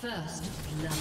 First blood.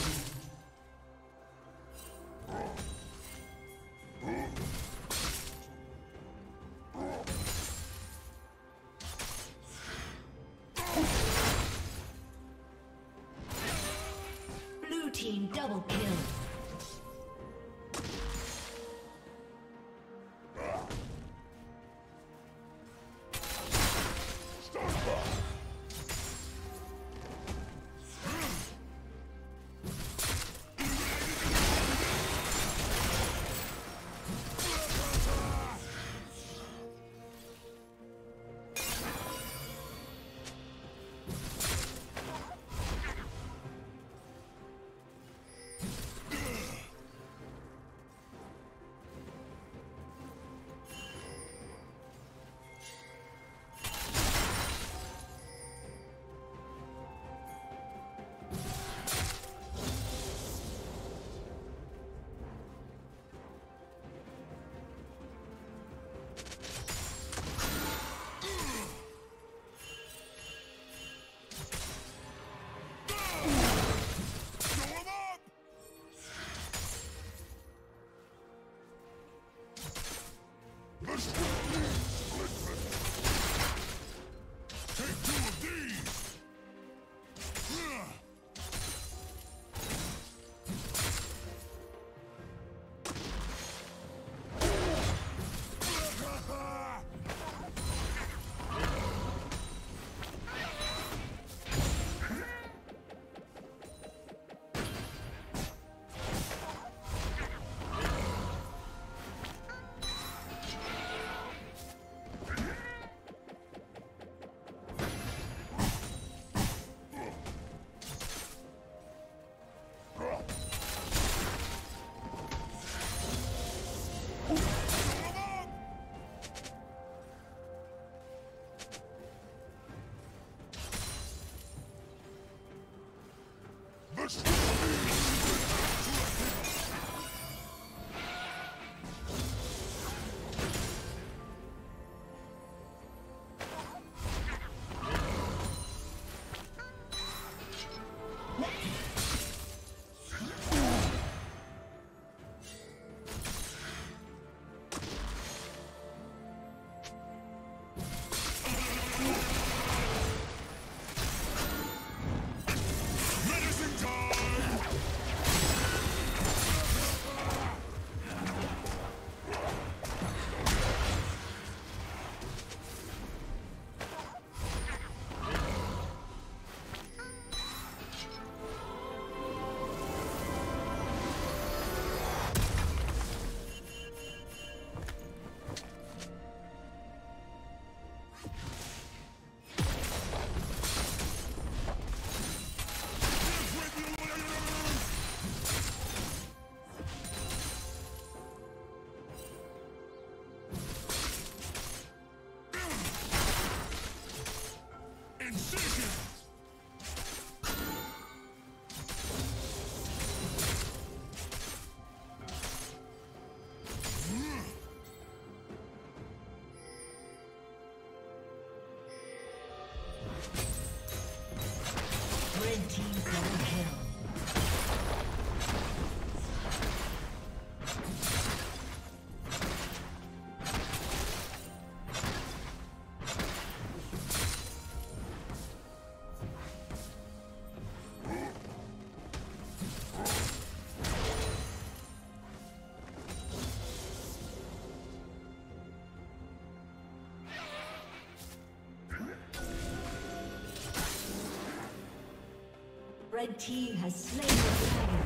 Red team has slain the dragon.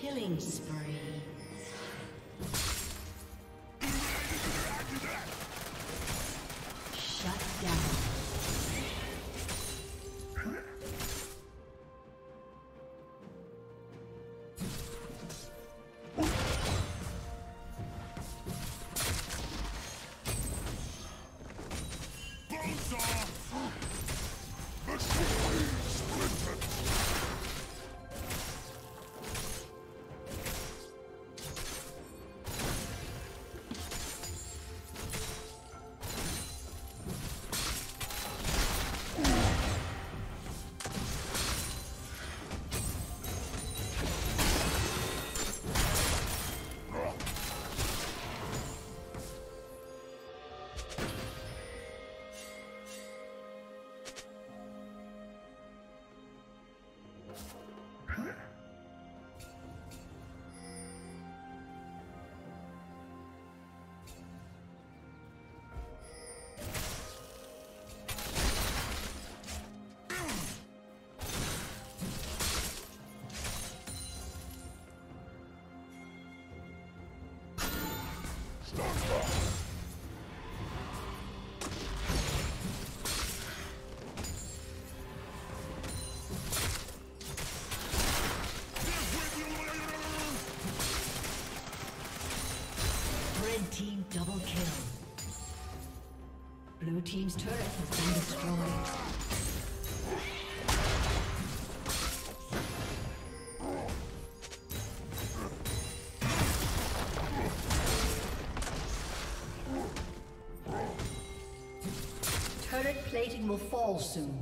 Killing spree. Double kill. Blue team's turret has been destroyed. Turret plating will fall soon.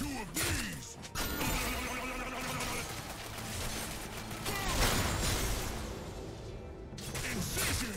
two of these! Incision!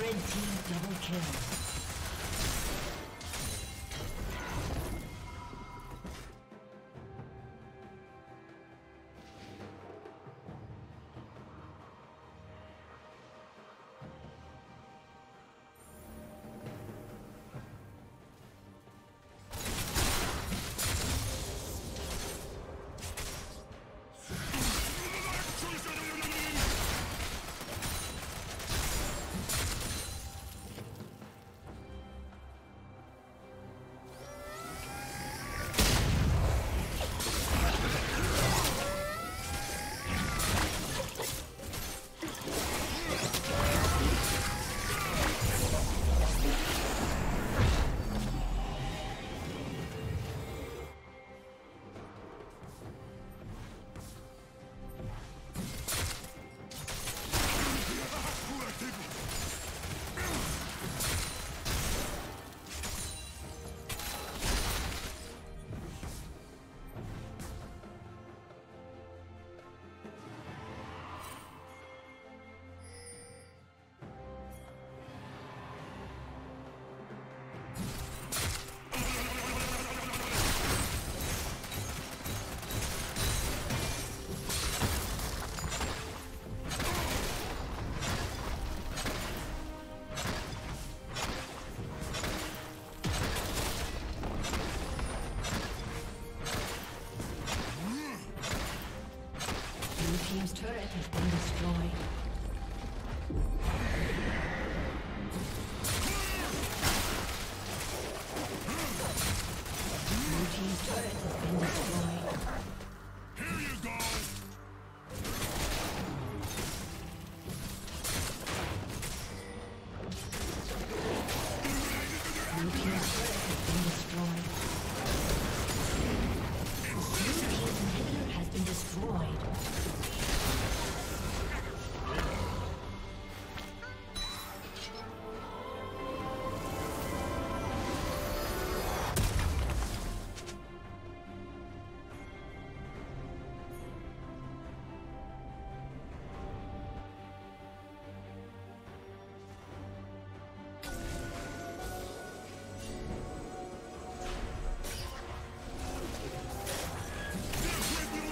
Red team double kill. Red team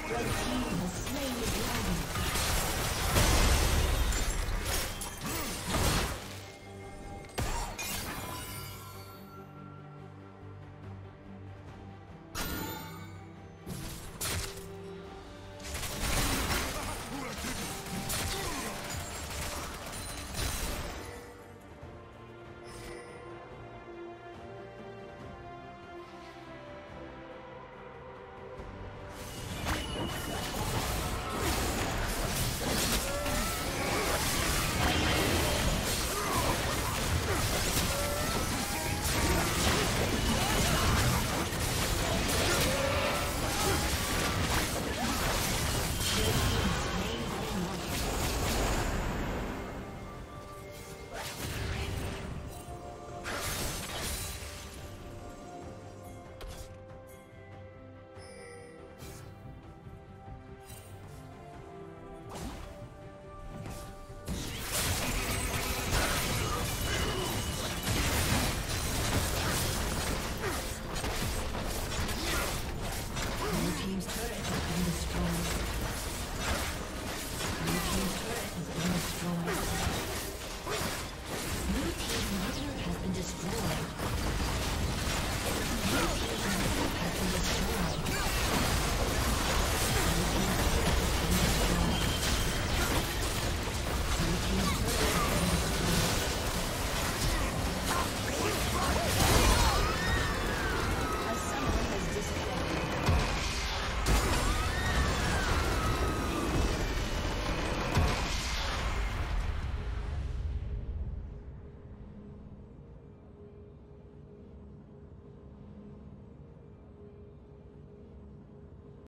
has slain the